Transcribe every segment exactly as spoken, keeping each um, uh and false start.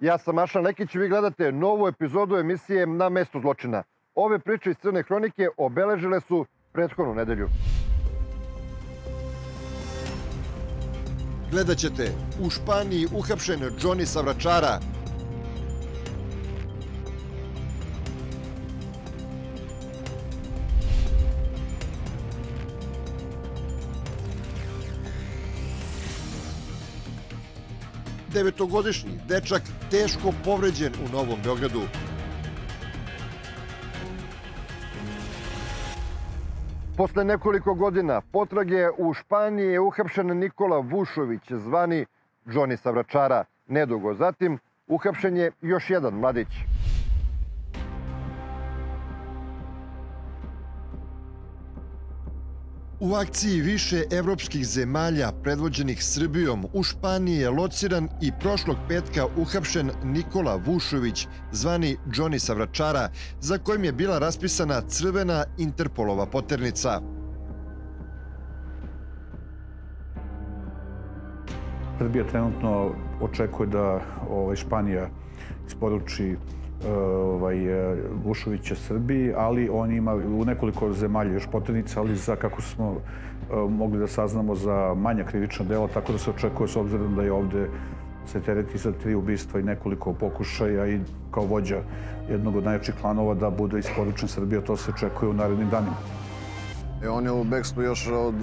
Ja sam Mašan Lekić i vi gledate novu epizodu emisije Na mestu zločina. Ove priče iz Crne hronike obeležile su prethodnu nedelju. Gledat ćete u Španiji uhapšen Johnny Savračara. devetogodišnji dečak teško povređen u Novom Beogradu. Posle nekoliko godina potrage u Španiji je uhapšen Nikola Vušović, zvani Johnny Savračara. Nedugo zatim uhapšen je još jedan mladić. U akciji više evropskih zemalja predvođenih Srbijom u Španiji je lociran i prošlog petka uhapšen Nikola Vušović, zvani Johnny Savračara, za kojim je bila raspisana crvena Interpolova poternica. Srbija trenutno očekuje da Španija isporuči Vušovića Srbiji, ali on ima u nekoliko zemalja još poternica, ali za, kako smo mogli da saznamo, za manja krivična dela, tako da se očekuje, s obzirom da je ovde se tereti za tri ubistva i nekoliko pokušaja i kao vođa jednog od najjačih klanova da bude isporučen Srbija, to se očekuje u narednim danima. On je u bekstvu još od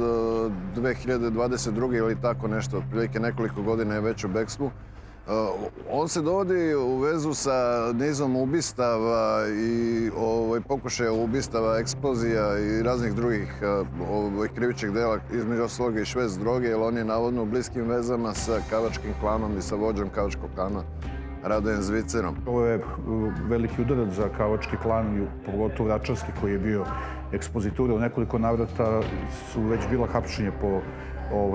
dve hiljade dvadeset druge ili tako nešto, otprilike nekoliko godina je već u bekstvu. On se dovodi u vezu sa nizom ubistava i pokušaja ubistava, eksplozija i raznih drugih krivičnih dela, između ostalog i šverc droge, jer on je navodno u bliskim vezama sa Kavačkim klanom i sa vođom Kavačkog klana, Radojem Zvicerom. Ovo je veliki udarac za Kavački klan, pogotovo vračarski, koji je bio ekspozitura. U nekoliko navrata su već bila hapšenja po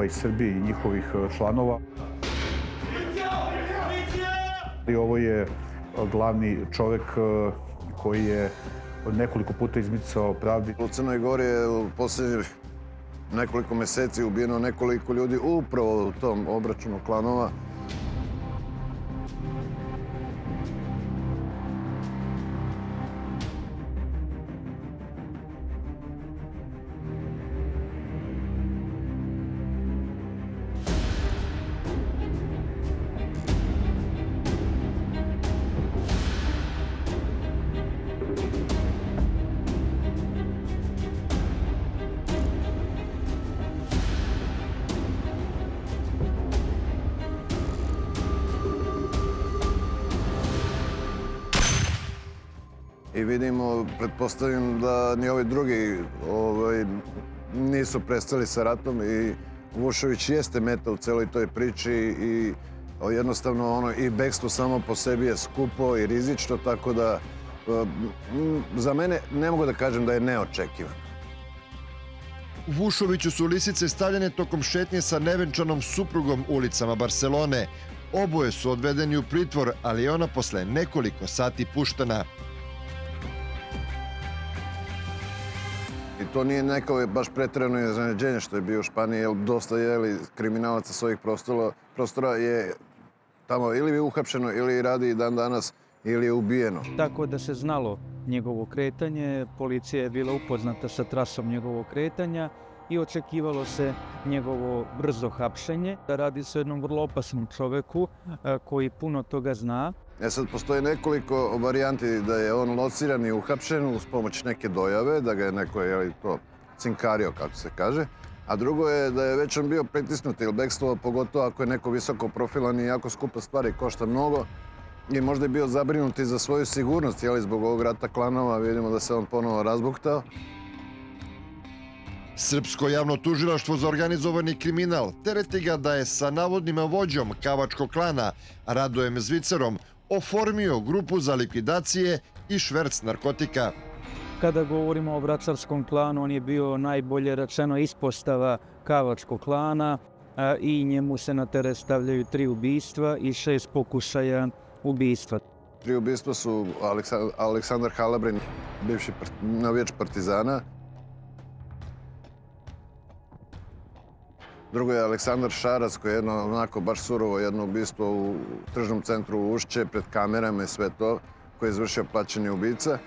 Srbiji i njihovih članova. I ovo je glavni čovjek koji je nekoliko puta izmicao pravdi. U Crnoj Gori je u posljednjih nekoliko meseci ubijeno nekoliko ljudi upravo u tom obračunu klanova. I vidimo, pretpostavljam da ni ovi drugi nisu prestali sa ratom i Vušović jeste meta u celoj toj priči i jednostavno i bekstvo samo po sebi je skupo i rizično, tako da za mene ne mogu da kažem da je neočekivan. Vušoviću su lisice stavljene tokom šetnje sa nevenčanom suprugom ulicama Barcelone. Oboje su odvedeni u pritvor, ali je ona posle nekoliko sati puštena. I to nije neko baš pretjerano iznenađenje što je bio u Španiji, jer dosta jeli kriminalaca s ovih prostora je tamo ili uhapšeno, ili radi i dan danas, ili je ubijeno. Tako da se znalo njegovo kretanje, policija je bila upoznata sa trasom njegovog kretanja i očekivalo se njegovo brzo hapšenje. Radi se o jednom vrlo opasnom čoveku koji puno toga zna. E sad, postoje nekoliko varijanti da je on lociran i uhapšen uz pomoć neke dojave, da ga je neko cinkario, kako se kaže. A drugo je da je već on bio pritisnut, ili bekstvo, pogotovo ako je neko visoko profilan i jako skupa stvari, košta mnogo. I možda je bio zabrinuti za svoju sigurnost, jeli zbog ovog rata klanova, vidimo da se on ponovo razbuktao. Srpsko javno tužilaštvo za organizovani kriminal tereti ga da je sa navodnim vođom Kavačkog klana, Radojem Zvicerom, oformio grupu za likvidacije i šverc narkotika. Kada govorimo o vračarskom klanu, on je bio, najbolje rečeno, ispostava Kavačkog klana i njemu se na teret stavljaju tri ubistva i šest pokušaja ubistva. Tri ubistva su Aleksandar Halabren, bivši navijač Partizana, Drugo je Aleksandar Šarac koji je jedno onako baš surovo jedno ubistvo u tržnom centru Ušće, pred kamerama i sve to, koji je izvršio plaćeni ubica.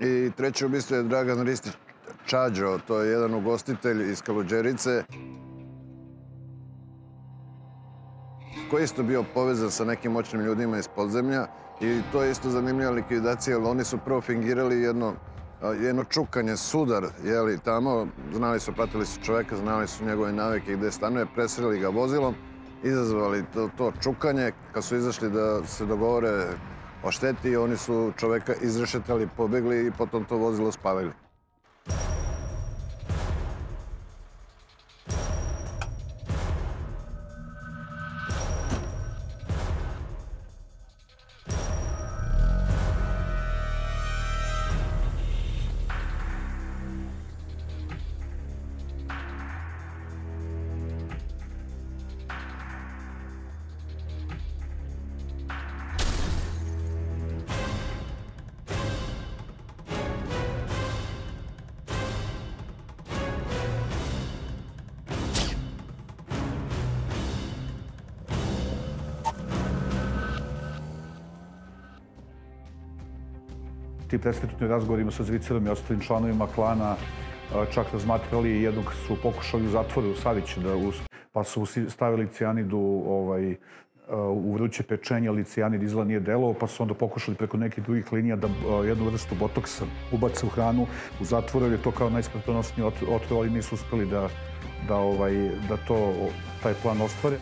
I treće ubistvo je Dragan Risti Čađo, to je jedan ugostitelj iz Kaluđerice koji je isto bio povezan sa nekim moćnim ljudima iz podzemlja i to je isto zanimljiva likvidacija, jer oni su prvo fingirali jedno, jedno čukanje, sudar, jeli tamo, znali su, pratili su čoveka, znali su njegove navike gde stanuje, presreli ga vozilom, izazvali to, to čukanje, kad su izašli da se dogovore o šteti, oni su čoveka izrešetali, pobegli i potom to vozilo spalili. Ti presretni razgovorima sa Zvicerom i ostalim članovima klana čak razmatrali, jednog su pokušali u zatvoru u Savići, pa su stavili cijanidu u vruće pečenje, ali cijanid izgleda nije delovao, pa su onda pokušali preko nekih drugih linija da jednu vrstu botoksa ubace u hranu u zatvoru, jer je to kao najsmrtonosniji otrov, ali nisu uspeli da taj plan ostvare.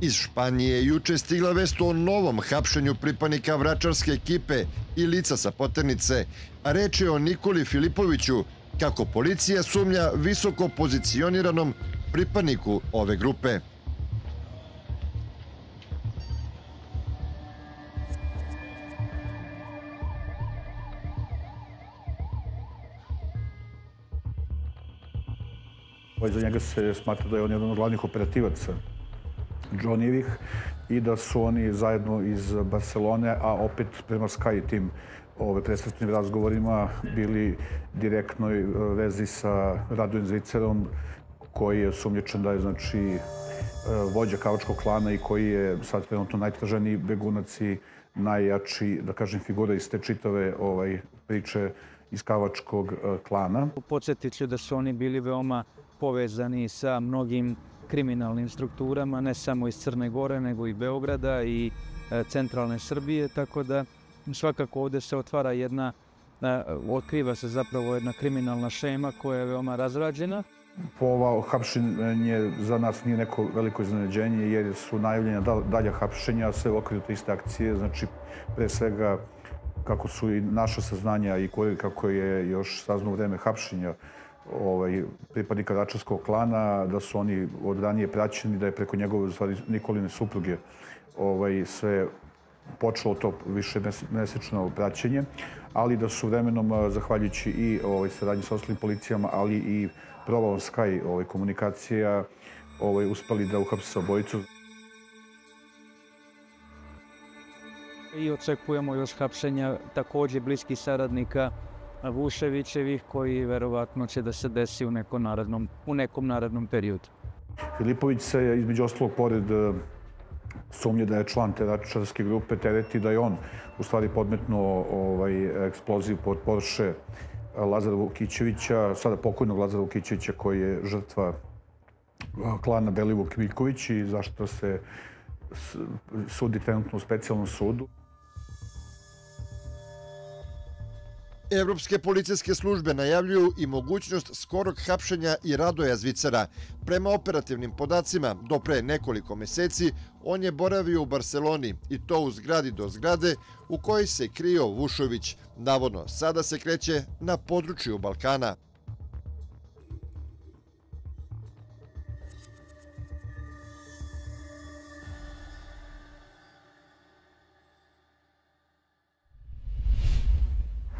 Iz Španije je juče stigla vest o novom hapšenju pripadnika vračarske ekipe i lica sa poternice, a reč je o Nikoli Filipoviću, kako policija sumnja visoko pozicioniranom pripadniku ove grupe. Za njega se smatra da je on jedan od glavnih operativaca Johnnyjevih i da su oni zajedno iz Barcelone, a opet prema Sky tim presretnim razgovorima bili direktnoj vezi sa Radojem Zvicerom, koji je sumnjičen da je vođa Kavačkog klana i koji je sad trenutno najtraženiji begunac i najjači, da kažem, figura iz te čitave priče iz Kavačkog klana. Podsjetit ću da su oni bili veoma povezani sa mnogim kriminalnim strukturama, ne samo iz Crne Gore, nego i Beograda i centralne Srbije, tako da svakako ovdje se otvara jedna, otkriva se zapravo jedna kriminalna šema koja je veoma razrađena. Ovo hapšenje za nas nije neko veliko iznenađenje, jer su najavljena dalja hapšenja, sve u okviru te iste akcije, znači pre svega kako su i naša saznanja i kako je još saznalo vreme hapšenja pripadnika vračarskog klana, da su oni od ranije praćeni, da je preko njegove Nikoline supruge sve počelo to višemesečno praćenje, ali da su vremenom, zahvaljujući i saradnji sa ostalim policijama, ali i provalom Sky komunikacija, uspeli da uhapse obojicu. I očekujemo još hapšenja također bliskih saradnika Vuševićevih, koji verovatno će da se desi u nekom narednom periodu. Filipović se, između ostalog, pored sumnje da je član te račarske grupe tereti da je on u stvari podmetnuo eksploziju pod Porsche Lazarova Kićevića, sada pokojnog Lazarova Kićevića koji je žrtva klana Beli Vuk Miljković i zašto se sudi trenutno u specijalnom sudu. Evropske policijske službe najavljuju i mogućnost skorog hapšenja i Radoja Zvicera. Prema operativnim podacima, do pre nekoliko meseci on je boravio u Barseloni i to u zgradi do zgrade u kojoj se krio Vušović. Navodno, sada se kreće na području Balkana.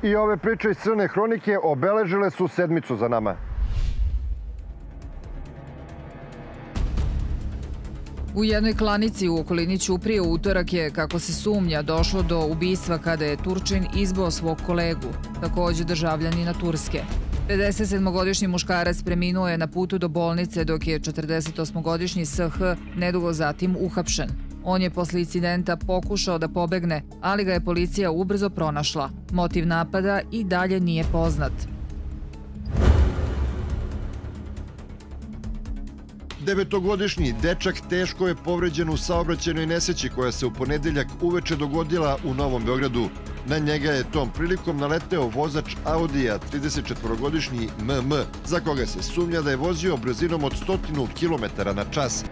I ove priče iz Crne hronike obeležile su sedmicu za nama. U jednoj klanici u okolini Ćuprije u utorak je, kako se sumnja, došlo do ubistva kada je Turčin izbio svog kolegu, također državljanina Turske. pedeset sedmogodišnji muškarac preminuo je na putu do bolnice, dok je četrdeset osmogodišnji S H nedugo zatim uhapšen. On je posle incidenta pokušao da pobegne, ali ga je policija ubrzo pronašla. Motiv napada i dalje nije poznat. Devetogodišnji dečak teško je povređen u saobraćajnoj nesreći koja se u ponedeljak uveče dogodila u Novom Beogradu. Na njega je tom prilikom naleteo vozač Audija, tridesetčetvorogodišnji M M, za koga se sumnja da je vozio brzinom od sto kilometara na čas.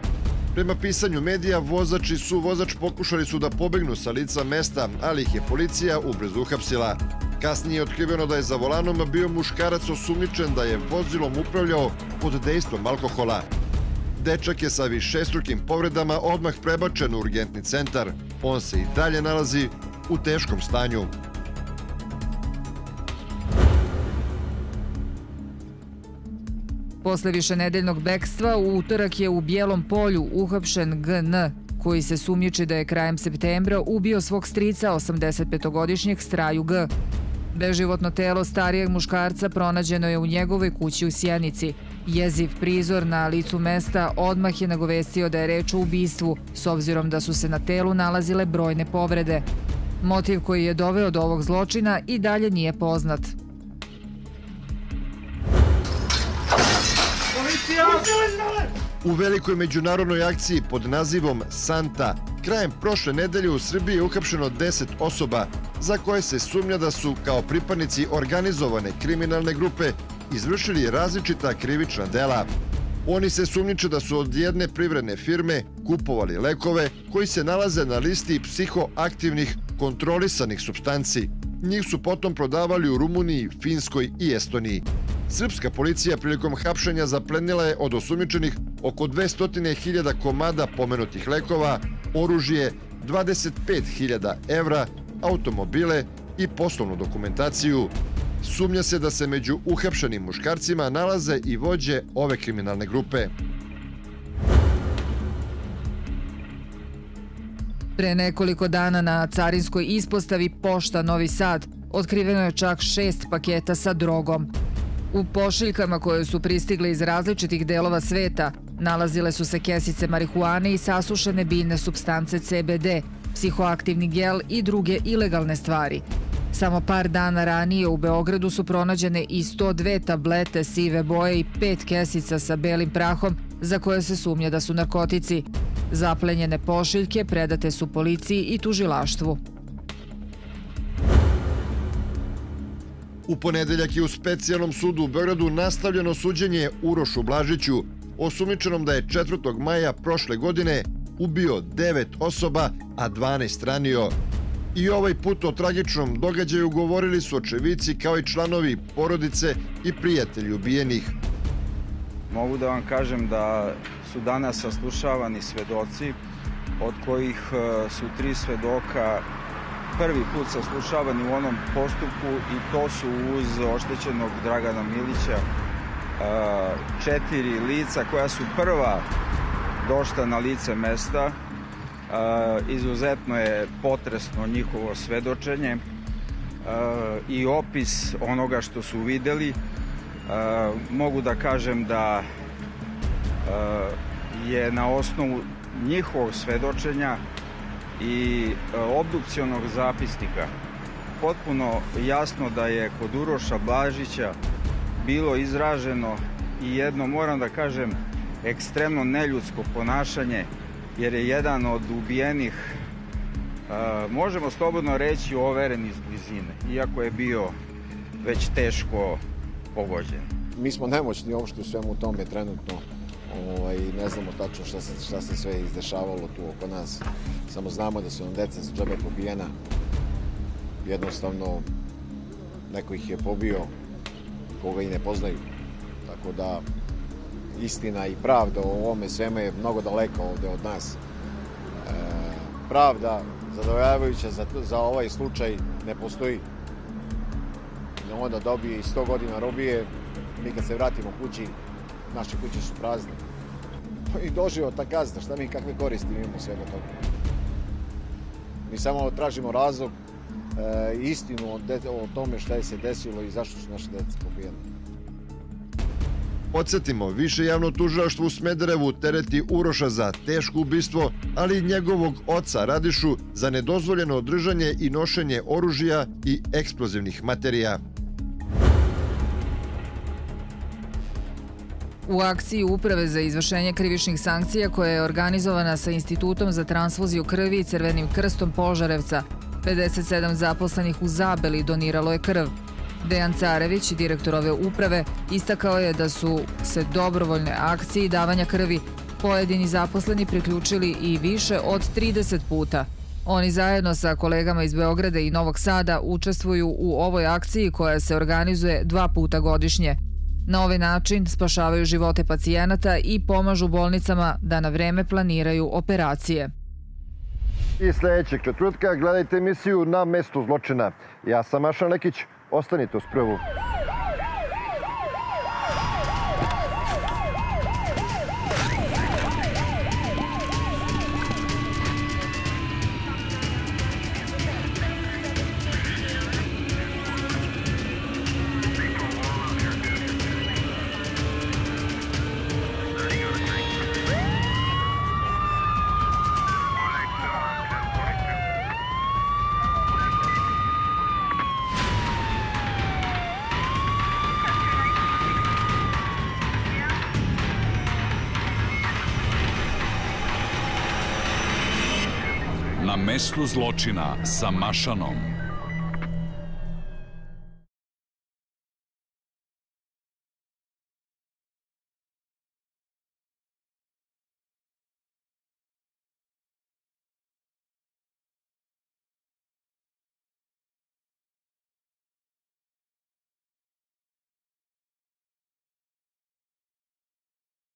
Prema pisanju medija, vozač i suvozač pokušali su da pobegnu sa lica mesta, ali ih je policija ubrzo uhapsila. Kasnije je otkriveno da je za volanom bio muškarac osumnjičen da je vozilom upravljao pod dejstvom alkohola. Dečak je sa višestrukim povredama odmah prebačen u urgentni centar. On se i dalje nalazi u teškom stanju. Posle višenedeljnog bekstva, u utorak je u Bijelom polju uhapšen G N, koji se sumnjiči da je krajem septembra ubio svog strica, osamdesetpetogodišnjeg Straju G. Beživotno telo starijeg muškarca pronađeno je u njegovoj kući u Sjenici. Jeziv prizor na licu mesta odmah je nagovestio da je reč o ubistvu, s obzirom da su se na telu nalazile brojne povrede. Motiv koji je doveo do ovog zločina i dalje nije poznat. U velikoj međunarodnoj akciji pod nazivom Santa, krajem prošle nedelje u Srbiji je uhapšeno deset osoba za koje se sumnja da su kao pripadnici organizovane kriminalne grupe izvršili različita krivična dela. Oni se sumnjiče da su od jedne privredne firme kupovali lekove koji se nalaze na listi psihoaktivnih kontrolisanih supstanci. Njih su potom prodavali u Rumuniji, Finskoj i Estoniji. Srpska policija prilikom hapšenja zaplenila je od osumnjičenih oko dvesta hiljada komada pomenutih lekova, oružje, dvadeset pet hiljada evra, automobile i poslovnu dokumentaciju. Sumnja se da se među uhapšenim muškarcima nalaze i vođe ove kriminalne grupe. Pre nekoliko dana na carinskoj ispostavi Pošta Novi Sad otkriveno je čak šest paketa sa drogom. U pošiljkama koje su pristigle iz različitih delova sveta nalazile su se kesice marihuane i sasušene biljne supstance C B D, psihoaktivni gel i druge ilegalne stvari. Samo par dana ranije u Beogradu su pronađene i sto dve tablete sive boje i pet kesica sa belim prahom za koje se sumnja da su narkotici. Zaplenjene pošiljke predate su policiji i tužilaštvu. U ponedeljak je u specijalnom sudu u Beogradu nastavljeno suđenje Urošu Blažiću, osumnjičenom da je četvrtog maja prošle godine ubio devet osoba, a dvanaest ranio. I ovaj put o tragičnom događaju govorili su očevici kao i članovi porodice i prijatelji ubijenih. Mogu da vam kažem da su danas saslušavani svedoci, od kojih su tri svedoka prvi put saslušavani u onom postupku i to su uz oštećenog Dragana Milića četiri lica koja su prva došla na lice mesta. Izuzetno je potresno njihovo svedočenje i opis onoga što su videli. Mogu da kažem da je na osnovu njihovog svedočenja i obdukcionog zapisnika potpuno jasno da je kod Uroša Blažića bilo izraženo i jedno, moram da kažem, ekstremno neljudsko ponašanje, jer je jedan od ubijenih, možemo slobodno reći, overen iz blizine, iako je bio već teško pogođen. Mi smo nemoćni uopšte u svemu tome trenutno. Ne znamo tačno šta se sve izdešavalo tu oko nas. Samo znamo da su nam deca sa džabe pobijena. Jednostavno, neko ih je pobio koga i ne poznaju. Tako da, istina i pravda o ovome svema je mnogo daleka ovde od nas. Pravda zadovoljavajuća za ovaj slučaj ne postoji. Onda dobije i sto godina robije. Mi kad se vratimo kući, naše kuće su prazne. I doživotna kazna, šta mi kakve koristi imamo svega toga. Mi samo tražimo razlog, istinu o tome šta je se desilo i zašto su naše dece pobijene. Podsjetimo, Više javno tužilaštvo u Smederevu tereti Uroša za teško ubistvo, ali i njegovog oca Radišu za nedozvoljeno držanje i nošenje oružja i eksplozivnih materija. U akciji Uprave za izvršenje krivičnih sankcija, koja je organizovana sa Institutom za transfuziju krvi i Crvenim krstom Požarevca, pedeset sedam zaposlenih u Zabeli doniralo je krv. Dejan Carević, direktor ove uprave, istakao je da su se dobrovoljne akcije davanja krvi pojedini zaposleni priključili i više od trideset puta. Oni zajedno sa kolegama iz Beograda i Novog Sada učestvuju u ovoj akciji koja se organizuje dva puta godišnje. Na ovaj način spašavaju živote pacijenata i pomažu bolnicama da na vreme planiraju operacije. I sljedećeg četvrtka gledajte emisiju Na mestu zločina. Ja sam Mašan Lekić, ostanite uz Prvu. Na mestu zločina sa Mašanom.